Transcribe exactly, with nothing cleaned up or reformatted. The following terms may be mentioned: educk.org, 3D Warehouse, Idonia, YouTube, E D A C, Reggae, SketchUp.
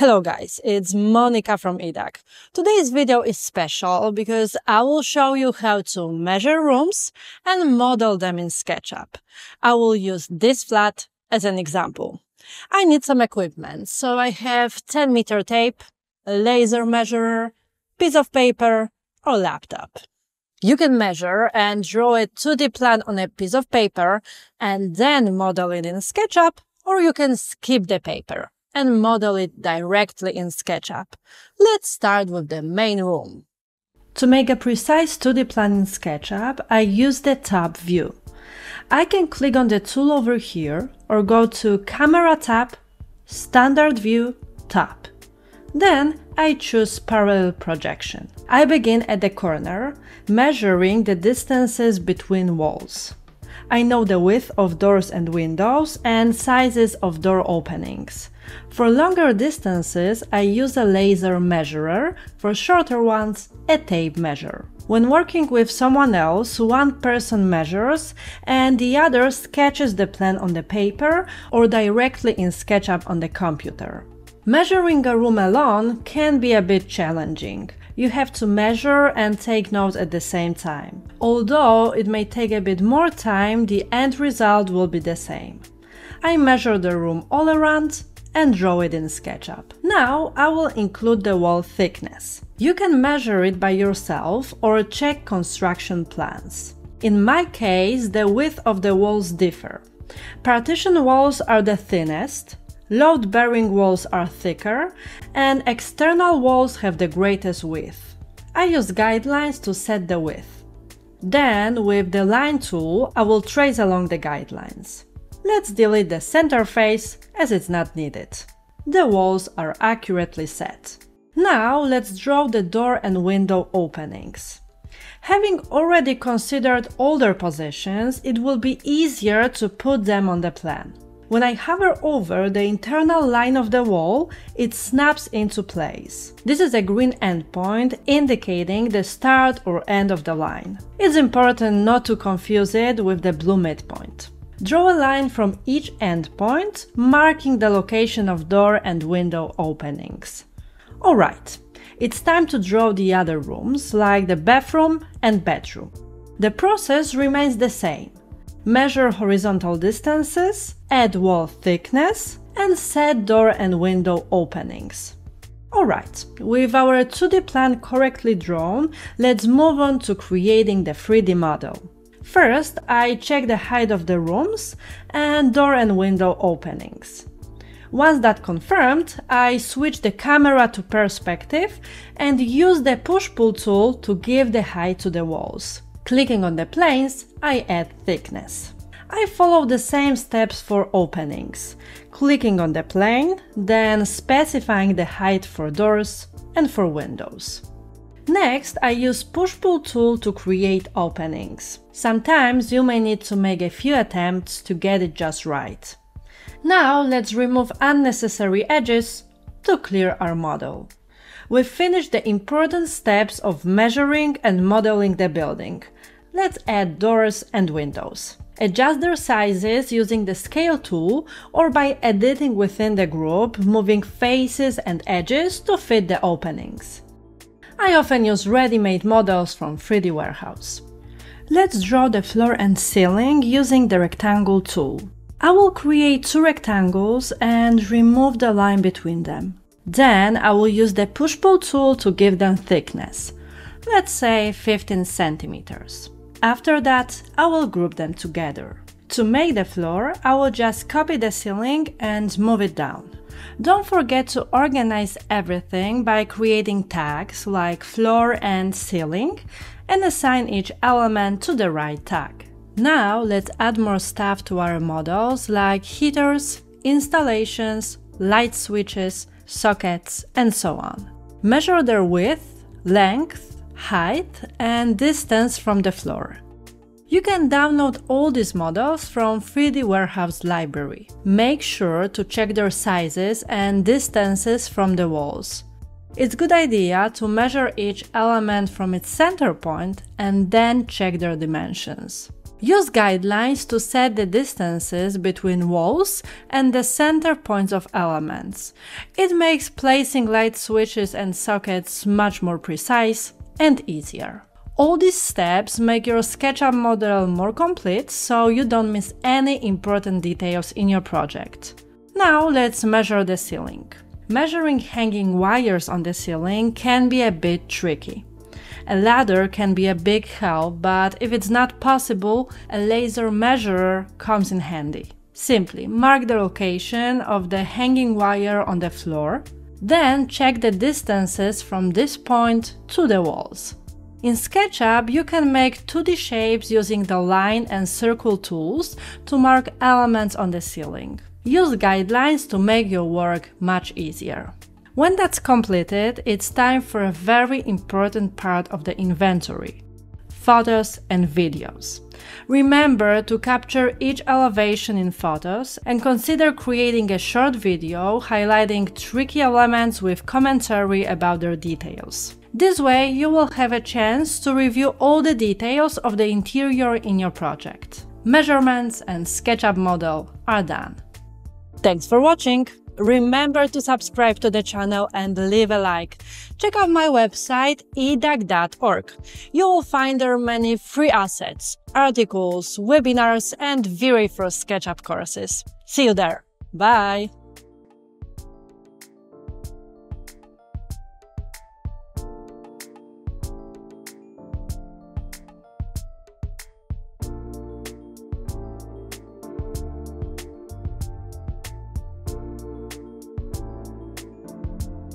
Hello guys, it's Monica from E D A C. Today's video is special because I will show you how to measure rooms and model them in SketchUp. I will use this flat as an example. I need some equipment, so I have ten meter tape, a laser measurer, piece of paper or laptop. You can measure and draw a two D plan on a piece of paper and then model it in SketchUp, or you can skip the paper and model it directly in SketchUp. Let's start with the main room. To make a precise two D plan in SketchUp, I use the tab view. I can click on the tool over here or go to Camera tab, Standard View tab. Then I choose Parallel Projection. I begin at the corner, measuring the distances between walls. I know the width of doors and windows and sizes of door openings. For longer distances, I use a laser measurer, for shorter ones, a tape measure. When working with someone else, one person measures and the other sketches the plan on the paper or directly in SketchUp on the computer. Measuring a room alone can be a bit challenging. You have to measure and take notes at the same time. Although it may take a bit more time, the end result will be the same. I measure the room all around and draw it in SketchUp. Now I will include the wall thickness. You can measure it by yourself or check construction plans. In my case, the width of the walls differ. Partition walls are the thinnest, load-bearing walls are thicker, and external walls have the greatest width. I use guidelines to set the width. Then, with the line tool, I will trace along the guidelines. Let's delete the center face as it's not needed. The walls are accurately set. Now let's draw the door and window openings. Having already considered all their positions, it will be easier to put them on the plan. When I hover over the internal line of the wall, it snaps into place. This is a green endpoint indicating the start or end of the line. It's important not to confuse it with the blue midpoint. Draw a line from each endpoint, marking the location of door and window openings. Alright, it's time to draw the other rooms, like the bathroom and bedroom. The process remains the same. Measure horizontal distances, add wall thickness, and set door and window openings. Alright, with our two D plan correctly drawn, let's move on to creating the three D model. First, I check the height of the rooms and door and window openings. Once that confirmed, I switch the camera to perspective and use the push-pull tool to give the height to the walls. Clicking on the planes, I add thickness. I follow the same steps for openings, clicking on the plane, then specifying the height for doors and for windows. Next, I use push-pull tool to create openings. Sometimes you may need to make a few attempts to get it just right. Now let's remove unnecessary edges to clear our model. We've finished the important steps of measuring and modeling the building. Let's add doors and windows. Adjust their sizes using the scale tool or by editing within the group, moving faces and edges to fit the openings. I often use ready-made models from three D Warehouse. Let's draw the floor and ceiling using the rectangle tool. I will create two rectangles and remove the line between them. Then I will use the push-pull tool to give them thickness. Let's say fifteen centimeters. After that, I will group them together. To make the floor, I will just copy the ceiling and move it down. Don't forget to organize everything by creating tags like floor and ceiling and assign each element to the right tag. Now let's add more stuff to our models like heaters, installations, light switches, sockets and so on. Measure their width, length, height and distance from the floor. You can download all these models from three D Warehouse library. Make sure to check their sizes and distances from the walls. It's a good idea to measure each element from its center point and then check their dimensions. Use guidelines to set the distances between walls and the center points of elements. It makes placing light switches and sockets much more precise and easier. All these steps make your SketchUp model more complete, so you don't miss any important details in your project. Now let's measure the ceiling. Measuring hanging wires on the ceiling can be a bit tricky. A ladder can be a big help, but if it's not possible, a laser measurer comes in handy. Simply mark the location of the hanging wire on the floor, then check the distances from this point to the walls. In SketchUp, you can make two D shapes using the line and circle tools to mark elements on the ceiling. Use guidelines to make your work much easier. When that's completed, it's time for a very important part of the inventory: photos and videos. Remember to capture each elevation in photos and consider creating a short video highlighting tricky elements with commentary about their details. This way, you will have a chance to review all the details of the interior in your project. Measurements and SketchUp model are done. Thanks for watching. Remember to subscribe to the channel and leave a like. Check out my website educk dot org. You will find there many free assets, articles, webinars, and very first SketchUp courses. See you there. Bye.